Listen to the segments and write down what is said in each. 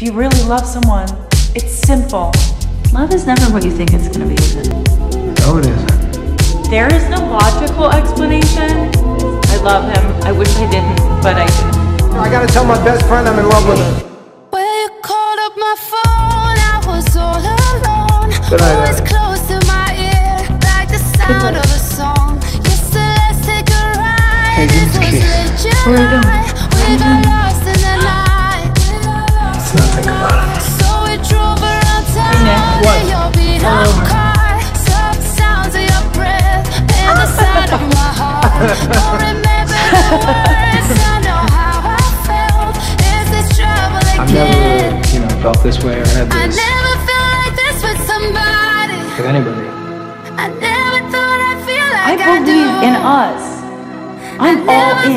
If you really love someone, it's simple. Love is never what you think it's gonna be, is it? No, it isn't. There is no logical explanation. I love him. I wish I didn't, but I do. I gotta tell my best friend I'm in love with him. Well, you called up my phone, I was all alone. Good night, always close to my ear, like the sound of a song. You still let's take a ride. Hey, this was late July. We got lost in the night. Let's not think about it. So we drove around town in your beat-up car. Soft sounds of your breath in the side of my heart. Don't remember the words, I know how I felt. Is this trouble again? I've never, felt this way or had this. I never felt like this with somebody. With anybody. I never thought I'd feel like I do. I believe in us. I'm all in.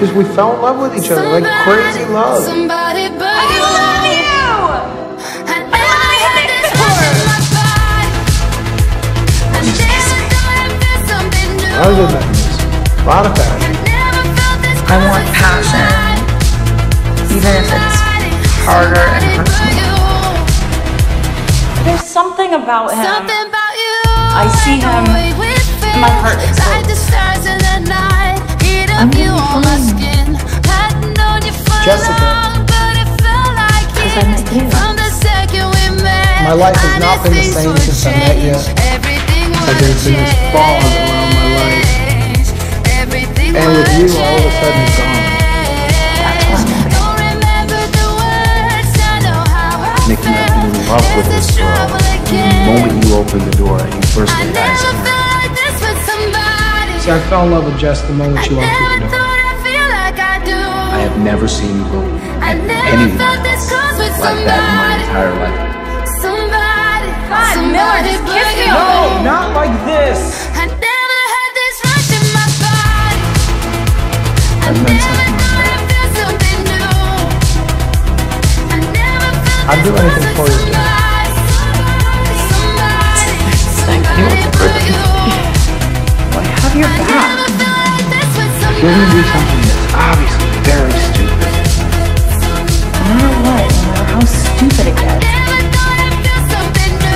We fell in love with each other, like crazy love. Somebody but I love you! I had this in my body. I never thought I'd feel something new. Other than this, a lot of passion. I want passion, even if it's harder and personal. There's something about him. I see him. My heart is my life has not been the same since I met you. There's been this fall around my life. And with you, all of a sudden, it's gone. Nikki, I'm in love with this world. The moment you opened the door, you first laid eyes on her. See, I fell in love with Jess the moment she walked through the door. I have never seen you look at anything like that in my entire life. God, Miller, just kiss me. No, not like this. I never had this rush in my body. I meant something like that. I'd do anything for you. You're back. If you're gonna do something that's obviously very stupid, no matter what, no matter how stupid it gets,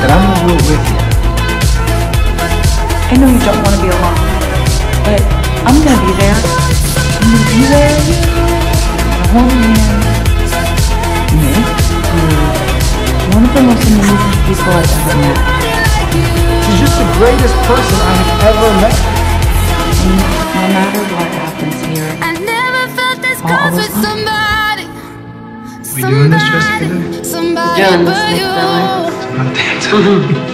that I'm gonna root with you. I know you don't want to be alone, but I'm gonna be there. I'm gonna be there. I'm gonna hold your hand. You're one of the most amazing people I've ever met. She's just the greatest person I've ever met. No matter what happens here, I never felt this close with somebody. We doing this just for this? Somebody but you. It's not a dance.